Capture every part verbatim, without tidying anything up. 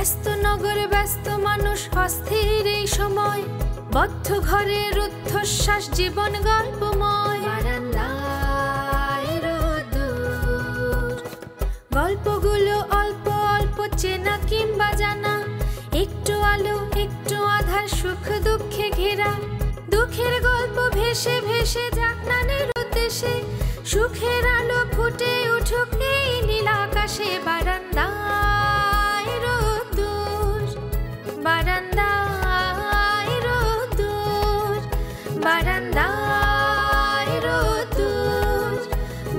ব্যস্ত নগরে ব্যস্ত মানুষ অস্থির এই সময়, বদ্ধ ঘরে রুদ্ধশ্বাস জীবন গল্পময়। গল্পগুলো অল্প অল্প চেনা কিংবা জানা, একটু আলো একটু আধার, সুখ দুঃখে ঘেরা। দুঃখের গল্প ভেসে ভেসে যাক নানের উদ্দেশে, সুখের আলো ফুটে উঠুক এই নীল আকাশে। বারান্দা বারান্দায় রোদ্দুর, বারান্দায় রোদ্দুর,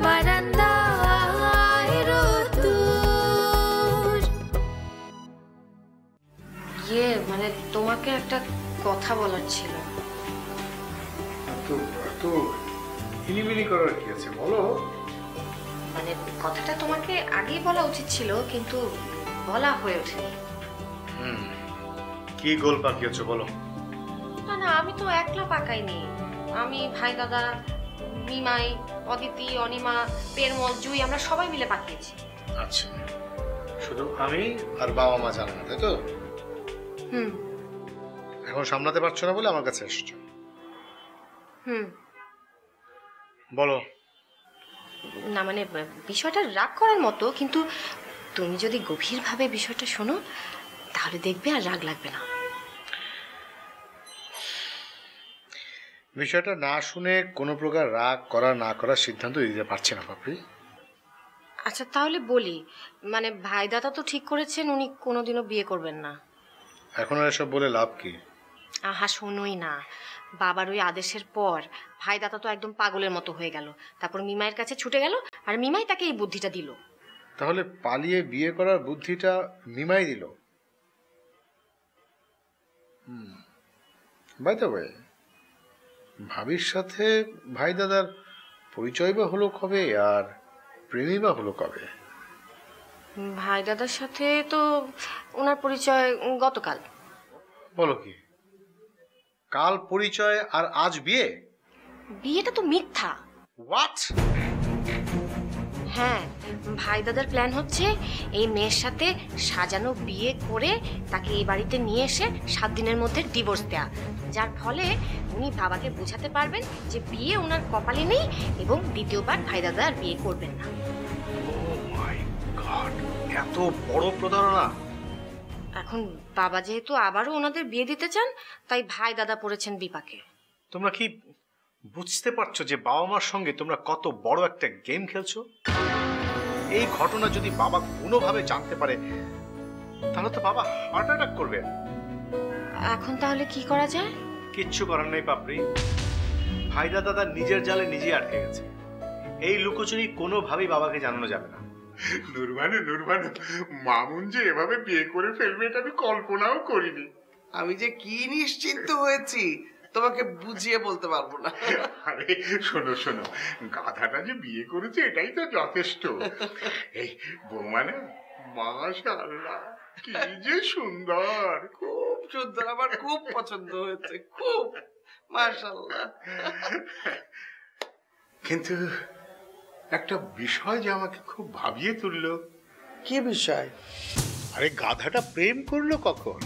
বারান্দায় রোদ্দুর। ইয়ে মানে তোমাকে একটা কথা বলার ছিল। হিলিমিলি করার কি আছে বলো, মানে কথাটা তোমাকে আগেই বলা উচিত ছিল কিন্তু বলা হয়ে ওঠেনি। হুম, কি গোল পাকিয়েছো বলো। না না, আমি তো একলা পাকাইনি। আমি, ভাই দাদা, মিমাই, অদিতি, অনিমা, পেরমল, জুই, আমরা সবাই মিলে পাকিয়েছি। আচ্ছা, শুধু আমি আর বাবা মা জানেন না, তাই তো? হুম। এখন সামলাতে পারছো না বলে আমার কাছে এসেছো। হুম, বলো। না মানে বিষয়টা রাগ করার মতো, কিন্তু তুমি যদি গভীরভাবে বিষয়টা শোনো তাহলে দেখবে আর রাগ লাগবে না। বিষয়টা না শুনে কোনো প্রকার রাগ করা না করার সিদ্ধান্ত দিতে পারছি না পাপড়ি। আচ্ছা তাহলে বলি, মানে ভাইদাতা তো ঠিক করেছেন উনি কোনোদিনও বিয়ে করবেন না। এখন আর এসব বলে লাভ কি? আহা শোনোই না, বাবার ওই আদেশের পর ভাইদাতা তো একদম পাগলের মতো হয়ে গেল, তারপর মিমাইয়ের কাছে ছুটে গেল, আর মিমাই তাকে এই বুদ্ধিটা দিল। তাহলে পালিয়ে বিয়ে করার বুদ্ধিটা মিমাই দিল। বাই দ্য ওয়ে, ভাবির সাথে ভাই দাদার পরিচয় বা হলো কবে, আর প্রেমী বা হলো কবে? ভাই দাদার সাথে তো ওনার পরিচয় গতকাল। বলো কি, কাল পরিচয় আর আজ বিয়ে? বিয়েটা তো মিথ্যা। হোয়াট? হ্যাঁ, ভাই দাদার প্ল্যান হচ্ছে এই মেয়ের সাথে সাজানো বিয়ে করে তাকে এই বাড়িতে নিয়ে এসে সাত দিনের মধ্যে ডিভোর্স দেয়া, যার ফলে উনি বাবাকে বোঝাতে পারবেন যে বিয়ে ওনার কপালে নেই এবং দ্বিতীয়বার ভাই দাদা আর বিয়ে করবেন না। ও মাই গড, এত বড় প্রতারণা! এখন বাবা যেহেতু আবারও ওনাদের বিয়ে দিতে চান, তাই ভাই দাদা পড়েছেন বিপাকে। তোমরা কি বুঝতে পারছো যে বাবা মার সঙ্গে তোমরা কত বড় একটা গেম খেলছো? এই ঘটনা যদি বাবা কোনোভাবে জানতে পারে তাহলে তো বাবা হার্ট অ্যাটাক করবে। এখন তাহলে কি করা যায়? কিচ্ছু করার নেই পাপড়ি, ভাইদা দাদা নিজের জালে নিজে আটকে গেছে। এই লুকোচুরি কোনোভাবেই বাবাকে জানানো যাবে না। নুরবানু নুরবানু, মামুন যে এভাবে বিয়ে করে ফেলবে এটা আমি কল্পনাও করিনি। আমি যে কি নিশ্চিন্ত হয়েছি তোমাকে বুঝিয়ে বলতে পারবো না। আরে শোনো শোনো, গাধাটা যে বিয়ে করেছে এটাই তো যথেষ্ট। এই বৌমা না, মাশাআল্লাহ কি যে সুন্দর, খুব সুন্দর, আমার খুব পছন্দ হয়েছে, খুব মাশাআল্লাহ। কিন্তু একটা বিষয় যে আমাকে খুব ভাবিয়ে তুললো। কি বিষয়? আরে গাধাটা প্রেম করলো কখন?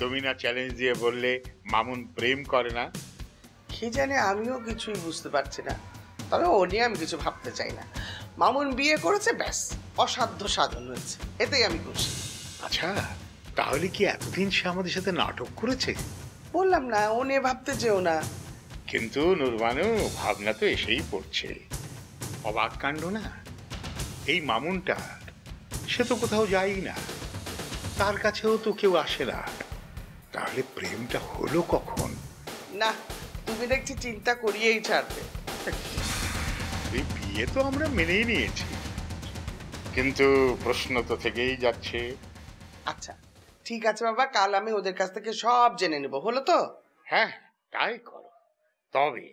তুমি না চ্যালেঞ্জ দিয়ে বললে মামুন প্রেম করে না। কি জানে, আমিও কিছুই বুঝতে পারছি না, তবে ও নিয়ে আমি কিছু ভাবতে চাই না। মামুন বিয়ে করেছে, ব্যাস, অসাধ্য সাধন হয়েছে, এতেই আমি খুশি। আচ্ছা তাহলে কি এতদিন সে আমাদের সাথে নাটক করেছে? বললাম না ও নিয়ে ভাবতে যেও না। কিন্তু নুরবানু, ভাবনা তো এসেই পড়ছে। অবাক কাণ্ড না, এই মামুনটা সে তো কোথাও যায়ই না, তার কাছেও তো কেউ আসে না, তাহলে প্রেমটা হলো কখন? না তুমি দেখছি চিন্তা করিয়েই ছাড়বে। এই বিয়ে তো আমরা মেনেই নিয়েছি, কিন্তু প্রশ্ন তো থেকেই যাচ্ছে। আচ্ছা ঠিক আছে বাবা, কাল আমি ওদের কাছ থেকে সব জেনে নেব, হলো তো? হ্যাঁ তাই করো, তবে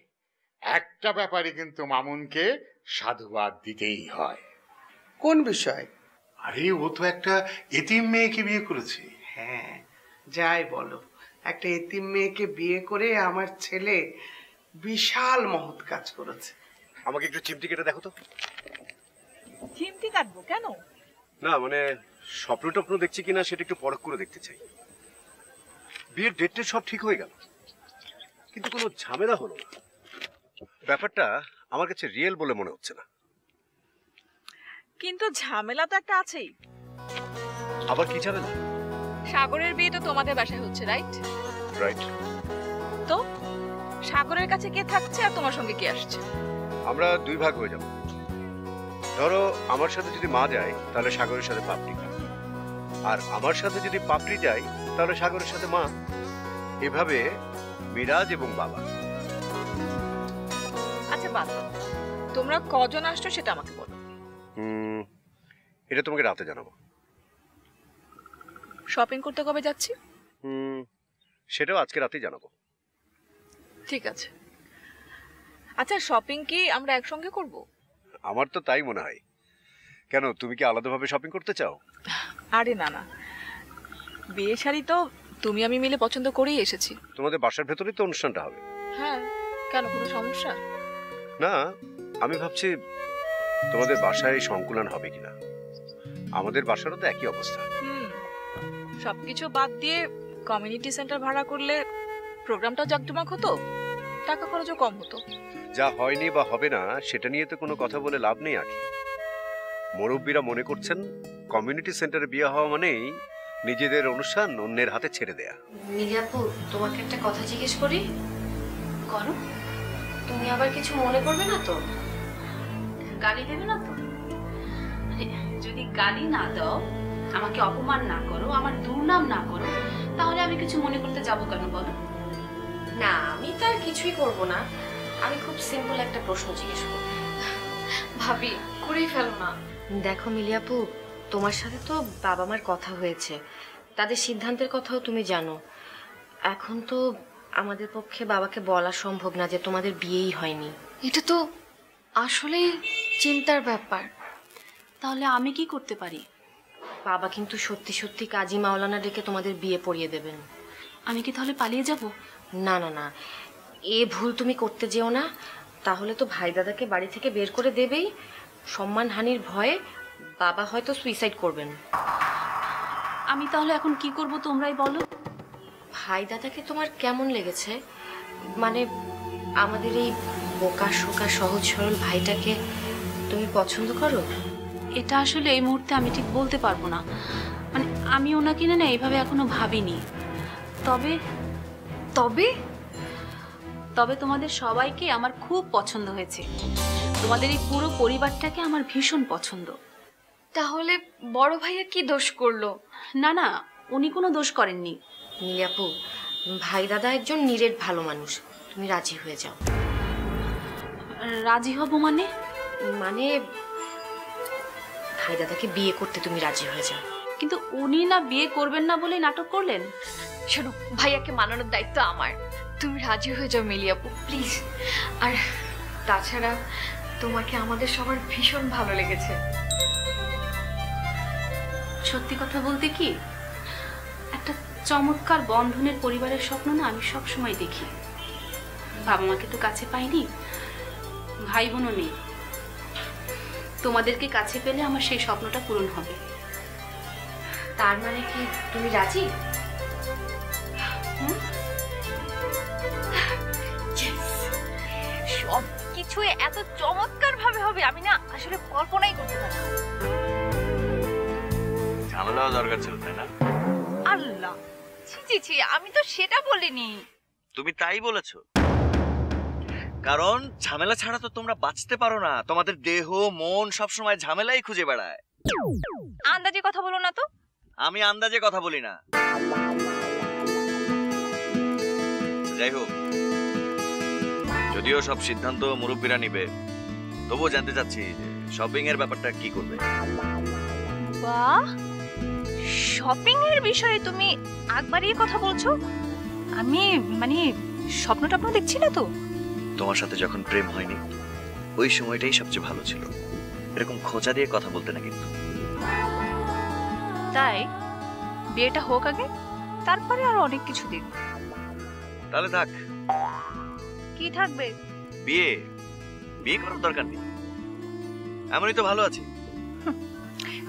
একটা ব্যাপারে কিন্তু মামুনকে সাধুবাদ দিতেই হয়। কোন বিষয়? আরে ও তো একটা এতিম মেয়েকে বিয়ে করেছে। হ্যাঁ যাই বলো, একটা এতিম মেয়েকে বিয়ে করে আমার ছেলে বিশাল মহৎ কাজ করেছে। আমাকে একটু চিমটি কেটে দেখো তো। চিমটি কাটবো কেন? না মানে স্বপ্ন টপ্ন দেখছি কিনা সেটা একটু পরখ করে দেখতে চাই। বিয়ের ডেটটা সব ঠিক হয়ে গেল, কিন্তু কোনো ঝামেলা হলো না। ব্যাপারটা আমার কাছে রিয়েল বলে মনে হচ্ছে না। কিন্তু ঝামেলা তো একটা আছেই। আবার কি ঝামেলা? সাগরের বিয়ে তো তোমাদের বাসায় হচ্ছে, রাইট? রাইট। তো সাগরের কাছে কে থাকছে আর তোমার সঙ্গে কে আসছে? আমরা দুই ভাগ হয়ে যাব। ধরো আমার সাথে যদি মা যায় তাহলে সাগরের সাথে পাপড়ি, আর আমার সাথে যদি পাপড়ি যায় তাহলে সাগরের সাথে মা। এভাবে মিরাজ এবং বাবা। আচ্ছা বাদ, তোমরা কজন আসছো সেটা আমাকে বলো। হুম, এটা তোমাকে রাতে জানাবো। শপিং করতে কবে যাচ্ছি? হুম, সেটাও আজকে রাতেই জানাবো। ঠিক আছে। আচ্ছা শপিং কি আমরা একসঙ্গে করব? আমার তো তাই মনে হয়। কেন, তুমি কি আলাদাভাবে শপিং করতে চাও? আরে না না, বিয়ে শাড়ি তো তুমি আমি মিলে পছন্দ করেই এসেছি। তোমাদের বাসার ভেতরেই তো অনুষ্ঠানটা হবে। হ্যাঁ, কেন কোনো সমস্যা? না, আমি ভাবছি তোমাদের বাসায় সংকুলান হবে কিনা। আমাদের বাসারও তো একই অবস্থা। হুম, সবকিছু বাদ দিয়ে কমিউনিটি সেন্টার ভাড়া করলে প্রোগ্রামটা জাঁকজমক হতো, টাকা খরচও কম হতো। যা হয়নি বা হবে না সেটা নিয়ে তো কোনো কথা বলে লাভ নেই। আর মুরব্বীরা মনে করছেন কমিউনিটি সেন্টারে বিয়ে হওয়া মানেই নিজেদের অনুষ্ঠান অন্যের হাতে ছেড়ে দেয়া। মিরাপু, তোমাকে একটা কথা জিজ্ঞেস করি? করো, তুমি আবার কিছু মনে করবে না তো? গালি দেবে না তো? যদি গালি না দাও, আমাকে অপমান না করো, আমার দুর্নাম না করো, তাহলে আমি কিছু মনে করতে যাবো কেন বলো? না, আমি তার কিছুই করব না। আমি খুব সিম্পল একটা প্রশ্ন জিজ্ঞেস করব। ভাবি, করেই ফেলো না। দেখো মিলিয়াপু, তোমার সাথে তো বাবা মার কথা হয়েছে, তাদের সিদ্ধান্তের কথাও তুমি জানো। এখন তো আমাদের পক্ষে বাবাকে বলা সম্ভব না যে তোমাদের বিয়েই হয়নি। এটা তো আসলে চিন্তার ব্যাপার। তাহলে আমি কি করতে পারি? বাবা কিন্তু সত্যি সত্যি কাজী মাওলানা ডেকে তোমাদের বিয়ে পড়িয়ে দেবেন। আমি কি তাহলে পালিয়ে যাব? না না না, এ ভুল তুমি করতে যেও না। তাহলে তো ভাই দাদাকে বাড়ি থেকে বের করে দেবেই। সম্মানহানির ভয়ে বাবা হয়তো সুইসাইড করবেন। আমি তাহলে এখন কি করব তোমরাই বলো। ভাই দাদাকে তোমার কেমন লেগেছে? মানে আমাদের এই বোকা শোকা সহজ সরল ভাইটাকে তুমি পছন্দ করো? এটা আসলে এই মুহূর্তে আমি ঠিক বলতে পারবো না। মানে আমি ওনাকে না না এইভাবে এখনো ভাবিনি। তবে তবে তবে তোমাদের সবাইকে আমার খুব পছন্দ হয়েছে। তোমাদের এই পুরো পরিবারটাকে আমার ভীষণ পছন্দ। তাহলে বড় ভাইয়া কি দোষ করলো? না না, উনি কোনো দোষ করেননি। মিলিয়াপু, ভাই দাদা একজন নিরেট ভালো মানুষ, তুমি রাজি হয়ে যাও। রাজি হব মানে? মানে ভাই দাদাকে বিয়ে করতে তুমি রাজি হয়ে যাও। কিন্তু উনি না বিয়ে করবেন না বলে নাটক করলেন। শোনো, ভাইয়াকে মানানোর দায়িত্ব আমার, তুমি রাজি হয়ে যাও মিলিয়াপু, প্লিজ। আর তাছাড়া তোমাকে আমাদের সবার ভীষণ ভালো লেগেছে। সত্যি কথা বলতে কি, একটা চমৎকার বন্ধনের পরিবারের স্বপ্ন না আমি সবসময় দেখি। বাবা মাকে তো কাছে পাইনি, ভাই বোনও নেই। তোমাদেরকে কাছে পেলে আমার সেই স্বপ্নটা পূরণ হবে। তার মানে কি তুমি রাজি? সব কিছু এত চমৎকার ভাবে হবে আমি না আসলে কল্পনাই করতে পারি। ঝামেলা দরকার ছিল তাই না? আল্লাহ, ছি ছি, আমি তো সেটা বলিনি। তুমি তাই বলেছো, কারণ ঝামেলা ছাড়া তো তোমরা বাঁচতে পারো না। তোমাদের দেহ মন সব সময় ঝামেলাই খুঁজে বেড়ায়। আন্দাজে কথা বলো না তো। আমি আন্দাজে কথা বলি না। যাই হোক, যদিও সব সিদ্ধান্ত মুরব্বীরা নিবে, তবুও জানতে চাচ্ছি শপিং এর ব্যাপারটা কি করবে? বাহ, শপিং এর বিষয়ে তুমি আগবাড়িয়ে কথা বলছো। আমি মানে স্বপ্নটা আপনি দেখছি না তো। তোমার সাথে যখন প্রেম হয়নি ওই সময়টাই সবচেয়ে ভালো ছিল। এরকম খোঁচা দিয়ে কথা বলতে না কিন্তু। তাই বিয়েটা হোক আগে, তারপরে আর অনেক কিছু দেখব। তাহলে থাক। কি থাকবে? বিয়ে। বিয়ে করার দরকার নেই, এমনই তো ভালো আছে।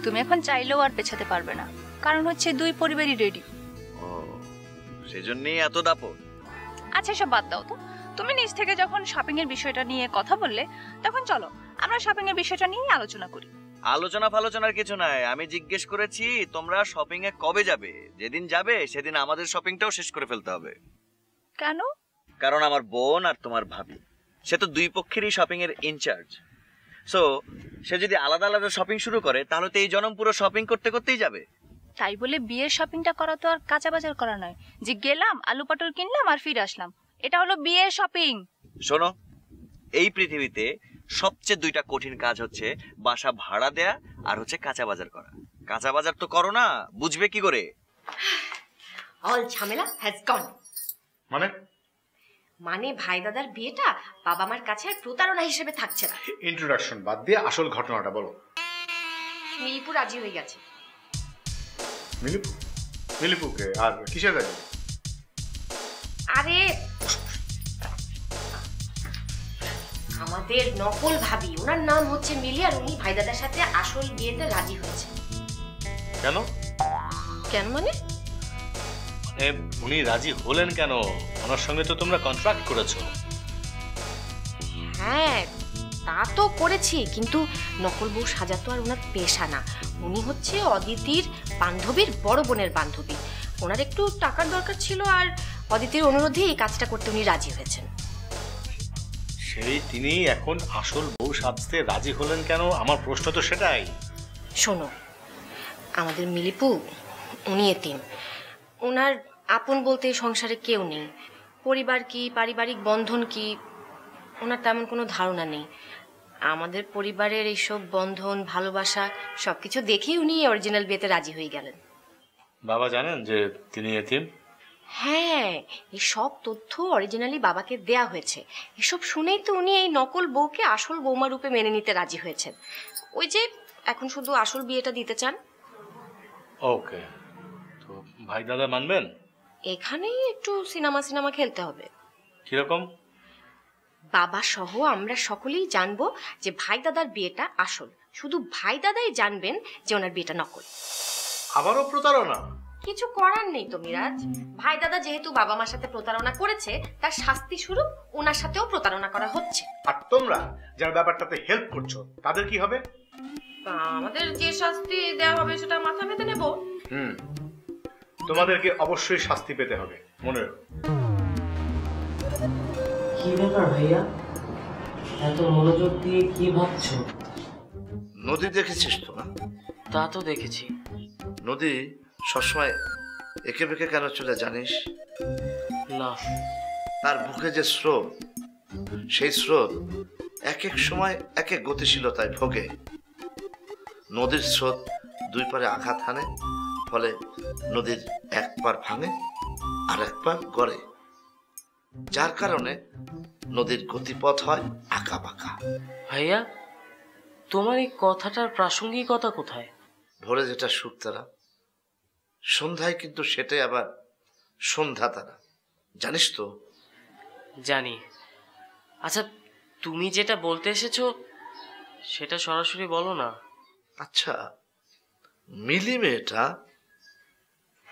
তুমি এখন চাইলেও আর পেছাতে পারবে না, কারণ হচ্ছে দুই পরিবারই রেডি। ও সেজন্যই এত দাপট। আচ্ছা সব বাদ দাও তো, তুমি নিজ থেকে যখন শপিং এর বিষয়টা নিয়ে কথা বললে তখন চলো আমরা শপিং এর বিষয়টা নিয়ে আলোচনা করি। আলোচনা ফালোচনার কিছু নাই, আমি জিজ্ঞেস করেছি তোমরা শপিং এ কবে যাবে। যেদিন যাবে সেদিন আমাদের শপিংটাও শেষ করে ফেলতে হবে। কেন? কারণ আমার বোন আর তোমার ভাবি সে তো দুই পক্ষেরই শপিং এর ইনচার্জ। সো সে যদি আলাদা আলাদা শপিং শুরু করে তাহলে তো এই জনম পুরো শপিং করতে করতেই যাবে। তাই বলে বিয়ের শপিংটা করা তো আর কাঁচা বাজার করা নয় যে গেলাম আলু পটল কিনলাম আর ফিরে আসলাম, এটা হলো বিয়ের শপিং। শোনো, এই পৃথিবীতে সবচেয়ে দুইটা কঠিন কাজ হচ্ছে বাসা ভাড়া দেয়া আর হচ্ছে কাঁচা বাজার করা। কাঁচা বাজার তো করো না, বুঝবে কি করে? অল ঝামেলা হ্যাজ গন। মানে মানে ভাই দাদার বিয়েটা বাবা মার কাছে প্রতারণা হিসেবে থাকছে না। ইন্ট্রোডাকশন বাদ দিয়ে আসল ঘটনাটা বলো। মিলিপুর রাজি হয়ে গেছে। মিলিপুর? মিলিপুরকে আর কিসের কাছে? আরে আমাদের নকল ভাবি, ওনার নাম হচ্ছে মিলি, আর উনি ভাই দাদার সাথে আসল বিয়েতে রাজি হয়েছে। কেন? কেন মানে উনি রাজি হলেন কেন? ওনার সঙ্গে তো তোমরা কন্ট্রাক্ট করেছো। হ্যাঁ তা তো করেছি, কিন্তু নকল বউ সাজা তো আর ওনার পেশা না। উনি হচ্ছে অদিতির বান্ধবীর বড় বোনের বান্ধবী, ওনার একটু টাকার দরকার ছিল, আর অদিতির অনুরোধে এই কাজটা করতে উনি রাজি হয়েছেন। সেই তিনি এখন আসল বউ সাজতে রাজি হলেন কেন? আমার প্রশ্ন তো সেটাই। শোনো, আমাদের মিলিপু উনি এতিম, ওনার আপন বলতে সংসারে কেউ নেই। পরিবার কি, পারিবারিক বন্ধন কি, ওনার তেমন কোনো ধারণা নেই। আমাদের পরিবারের এইসব বন্ধন, ভালোবাসা সবকিছু দেখেই উনি অরিজিনাল বিয়েতে রাজি হয়ে গেলেন। বাবা জানেন যে তিনি এতিম? হ্যাঁ, এই সব তথ্য অরিজিনালি বাবাকে দেয়া হয়েছে। এসব শুনেই তো উনি এই নকল বউকে আসল বৌমা রূপে মেনে নিতে রাজি হয়েছেন। ওই যে এখন শুধু আসল বিয়েটা দিতে চান। ওকে, তো ভাই দাদা মানবেন? এখানেই একটু সিনেমা সিনেমা খেলতে হবে। কিরকম? বাবা সহ আমরা সকলেই জানবো যে ভাই দাদার বিয়েটা আসল, শুধু ভাই দাদাই জানবেন যে ওনার বিয়েটা নকল। আবারও প্রতারণা? কিছু করার নেই তো মিরাজ, ভাই দাদা যেহেতু বাবা মার সাথে প্রতারণা করেছে তার শাস্তি স্বরূপ ওনার সাথেও প্রতারণা করা হচ্ছে। আর তোমরা যার ব্যাপারটাতে হেল্প করছো তাদের কি হবে? আমাদের যে শাস্তি দেওয়া হবে সেটা মাথা পেতে নেব। হুম, তোমাদেরকে অবশ্যই শাস্তি পেতে হবে, মনে রাখো। কি ব্যাপার ভাইয়া, এত মনোযোগ দিয়ে কি ভাবছো? নদী দেখেছিস তো? না তা তো দেখেছি। নদী সবসময় একে বেঁকে কেন চলে জানিস? না, তার বুকে যে স্রোত, সেই স্রোত এক এক সময় এক এক গতিশীলতায় ভোগে। নদীর স্রোত দুই পারে আঘাত হানে, ফলে নদীর এক পার ভাঙে আর এক পার গড়ে, যার কারণে নদীর গতিপথ হয় আঁকা বাঁকা। ভাইয়া তোমার এই কথাটার প্রাসঙ্গিকতা কোথায়? ভোরে যেটা সুখ তারা, সন্ধ্যায় কিন্তু সেটাই আবার সন্ধ্যা তারা, জানিস তো? জানি। আচ্ছা তুমি যেটা বলতে এসেছো সেটা সরাসরি বলো না। আচ্ছা মিলি মেয়েটা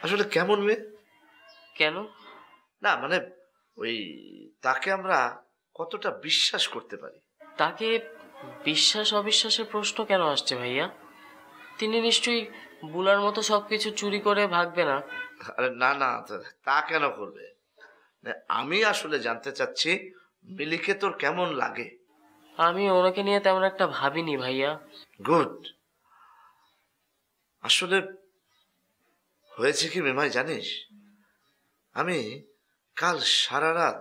আসলে কেমন মেয়ে? কেন? না মানে ওই তাকে আমরা কতটা বিশ্বাস করতে পারি? তাকে বিশ্বাস অবিশ্বাসের প্রশ্ন কেন আসছে ভাইয়া? তিনি নিশ্চয়ই বুলার মতো সবকিছু চুরি করে ভাগবে না। আরে না না, তা কেন করবে? আমি আসলে জানতে চাচ্ছি মিলিকে তোর কেমন লাগে? আমি ওনাকে নিয়ে তেমন একটা ভাবিনি ভাইয়া। গুড। আসলে হয়েছে কি মেমাই জানিস, আমি কাল সারা রাত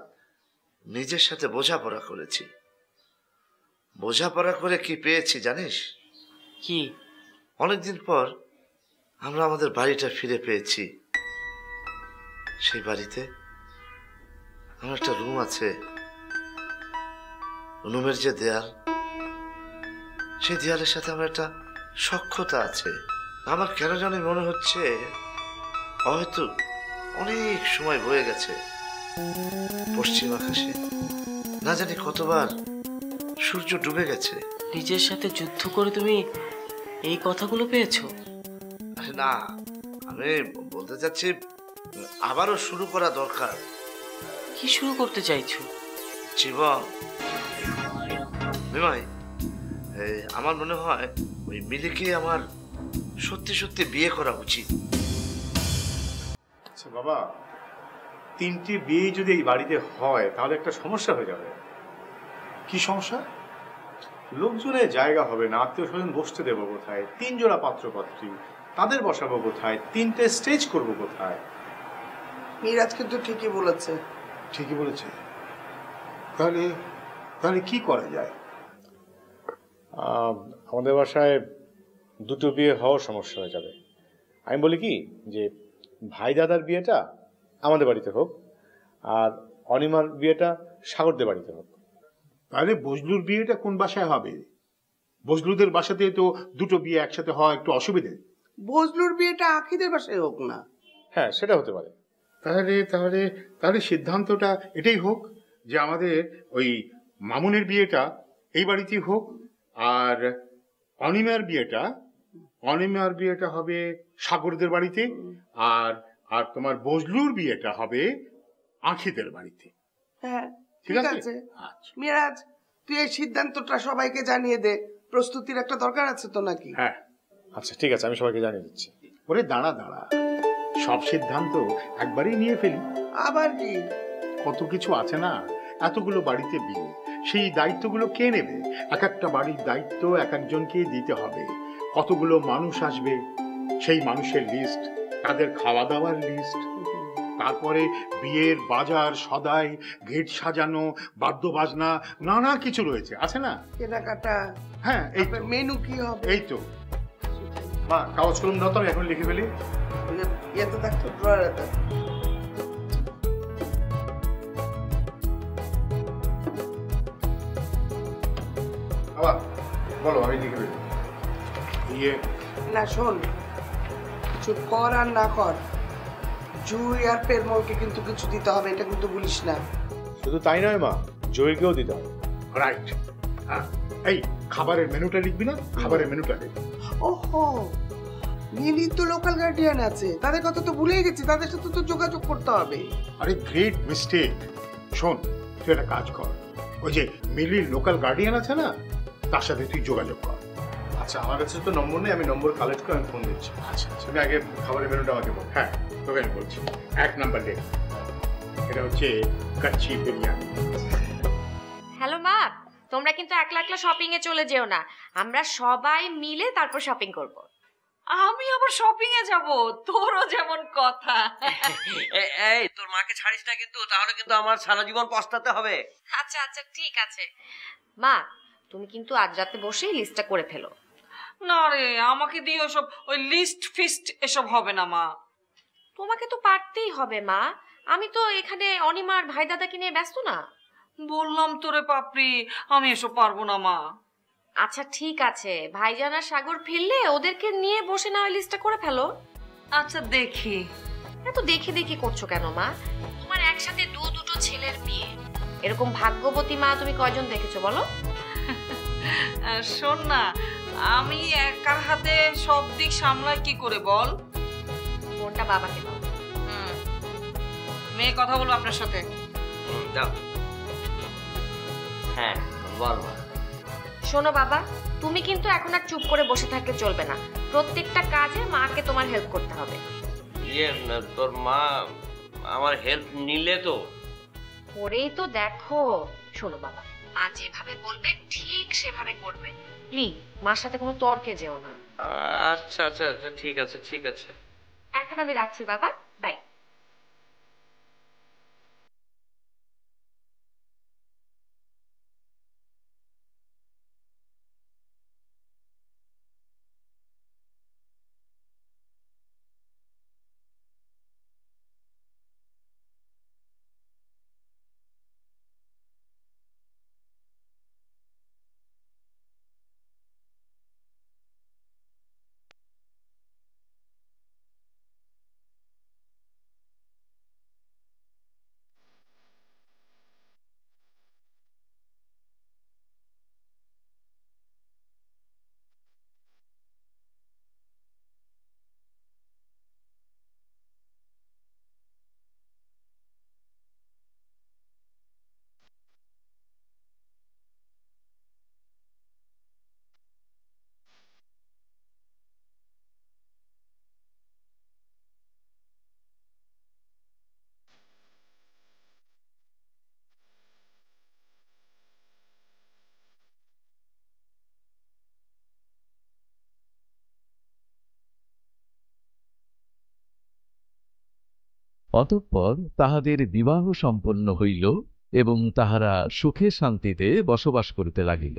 নিজের সাথে বোঝাপড়া করেছি। বোঝাপড়া করে কি পেয়েছি জানিস? কি? অনেকদিন পর আমরা আমাদের বাড়িটা ফিরে পেয়েছি। সেই বাড়িতে আমার একটা রুম আছে, রুমের যে দেয়াল, সেই দেয়ালের সাথে আমার একটা সখ্যতা আছে। আমার কেন জানি মনে হচ্ছে হয়তো অনেক সময় বয়ে গেছে। পশ্চিম আকাশে না জানি কতবার সূর্য ডুবে গেছে। নিজের সাথে যুদ্ধ করে তুমি এই কথাগুলো পেয়েছো? না, আমি বলতে চাচ্ছি আবারও শুরু করা দরকার। কি শুরু করতে চাইছো? জীবন বিময়, আমার মনে হয় ওই মিলিকে আমার সত্যি সত্যি বিয়ে করা উচিত। আচ্ছা বাবা, তিনটি বিয়ে যদি এই বাড়িতে হয় তাহলে একটা সমস্যা হয়ে যাবে। কি সমস্যা? লোকজনের জায়গা হবে না, আত্মীয় স্বজন বসতে দেবো কোথায়, তিন জোড়া পাত্র পাত্রী তাদের বসাবো কোথায়, তিনটে স্টেজ করবো কোথায়। মিরাজ কিন্তু ঠিকই বলেছে। ঠিকই বলেছে। তাহলে তাহলে কি করা যায়? আমাদের বাসায় দুটো বিয়ে হওয়ার সমস্যা হয়ে যাবে। আমি বলি কি, যে ভাই দাদার বিয়েটা আমাদের বাড়িতে হোক, আর অনিমার বিয়েটা সাগরদের বাড়িতে হোক। তাহলে বজলুর বিয়েটা কোন বাসায় হবে? বজলুদের বাসাতে তো দুটো বিয়ে একসাথে হয়, একটু অসুবিধে। বজলুর বিয়েটা আকিদের বাসায় হোক না? হ্যাঁ, সেটা হতে পারে। তাহলে তাহলে তাহলে সিদ্ধান্তটা এটাই হোক যে আমাদের ওই মামুনের বিয়েটা এই বাড়িতেই হোক, আর অনিমার বিয়েটা অনিমার বিয়েটা হবে সাগরদের বাড়িতে, আর আর তোমার বজলুর বিয়েটা হবে আখিদের বাড়িতে। হ্যাঁ, ঠিক আছে। মিরাজ, তুই এই সিদ্ধান্তটা সবাইকে জানিয়ে দে। প্রস্তুতির একটা দরকার আছে তো নাকি? হ্যাঁ, আচ্ছা ঠিক আছে, আমি সবাইকে জানিয়ে দিচ্ছি। ওরে দাঁড়া দাঁড়া, সব সিদ্ধান্ত একবারই নিয়ে ফেলি। আবার কি? কত কিছু আছে না, এতগুলো বাড়িতে বিয়ে, সেই দায়িত্বগুলো কে নেবে? এক একটা বাড়ির দায়িত্ব এক একজনকে দিতে হবে। কতগুলো মানুষ আসবে, সেই মানুষের লিস্ট, তাদের খাওয়া দাওয়ার লিস্ট, তারপরে বিয়ের বাজার সদাই, গেট সাজানো, বাদ্য বাজনা, নানা কিছু রয়েছে, আছে না, কেনাকাটা। হ্যাঁ, এই মেনু কি হবে? এই তো মা, কাগজ কলম দাও তো, আমি এখন লিখে ফেলি। এত থাকতো ড্রয়ারে। বাবা বলো, আমি লিখে ফেলি। ইয়ে না শোন, চুপ কর আর না কর, জুই আর পেরমলকে কিন্তু কিছু দিতে হবে, এটা কিন্তু বলিস না। শুধু তাই নয় মা, জুইকেও দিতে হবে। রাইট। হ্যাঁ, এই খাবারের মেনুটা লিখবি না? খাবারের মেনুটা লিখ। ওহো, নীলি তো লোকাল গার্ডিয়ান আছে, তাদের কথা তো ভুলেই গেছি, তাদের সাথে তো যোগাযোগ করতে হবে। আরে গ্রেট মিস্টেক। শোন, তুই একটা কাজ কর, ওই যে মিলির লোকাল গার্ডিয়ান আছে না, তার সাথে তুই যোগাযোগ কর। আচ্ছা, আমার কাছে তো নম্বর নেই, আমি নম্বর কালেক্ট করে আমি ফোন দিচ্ছি। আচ্ছা, তুমি আগে খাবারের মেনুটা আমাকে বল। হ্যাঁ তোকে আমি বলছি। এক নাম্বার ডে, এটা হচ্ছে কাচ্চি বিরিয়ানি। হ্যালো মা, তোমরা কিন্তু একলা একলা শপিং এ চলে যেও না, আমরা সবাই মিলে তারপর শপিং করব। আমি আবার শপিং এ যাব, তোরও যেমন কথা। এই তোর মাকে ছাড়িস না কিন্তু, তাহলে কিন্তু আমার সারা জীবন পস্তাতে হবে। আচ্ছা আচ্ছা ঠিক আছে। মা, তুমি কিন্তু আজ রাতে বসে লিস্টটা করে ফেলো। না রে, আমাকে দিয়ে ওসব, ওই লিস্ট ফিস্ট এসব হবে না মা। তোমাকে তো পারতেই হবে মা, আমি তো এখানে অনিমার ভাই দাদাকে নিয়ে ব্যস্ত না। বললাম তোরে পাপড়ি, আমি এসব পারবো না মা। আচ্ছা ঠিক আছে, ভাইজান আর সাগর ফিরলে ওদেরকে নিয়ে বসে না ওই লিস্টটা করে ফেলো। আচ্ছা দেখি। এত দেখে দেখে করছো কেন মা? তোমার একসাথে দু দুটো ছেলের বিয়ে, এরকম ভাগ্যবতী মা তুমি কয়জন দেখেছো বলো? শোন না, আমি একার হাতে সব দিক সামলাই কি করে বল? ফোনটা বাবাকে দাও। হুম, মেয়ে কথা বলবো আপনার সাথে। দাও। হ্যাঁ বল। শোনো বাবা, তুমি কিন্তু এখন আর চুপ করে বসে থাকলে চলবে না, প্রত্যেকটা কাজে মাকে তোমার হেল্প করতে হবে। তোর মা আমার হেল্প নিলে তো পরেই তো দেখো। শোনো বাবা, মা যেভাবে বলবে ঠিক সেভাবে করবে, প্লিজ মার সাথে কোনো তর্কে যেও না। আচ্ছা আচ্ছা আচ্ছা ঠিক আছে ঠিক আছে, এখন আমি রাখছি বাবা, বাই। অতঃপর তাহাদের বিবাহ সম্পন্ন হইল এবং তাহারা সুখে শান্তিতে বসবাস করিতে লাগিল।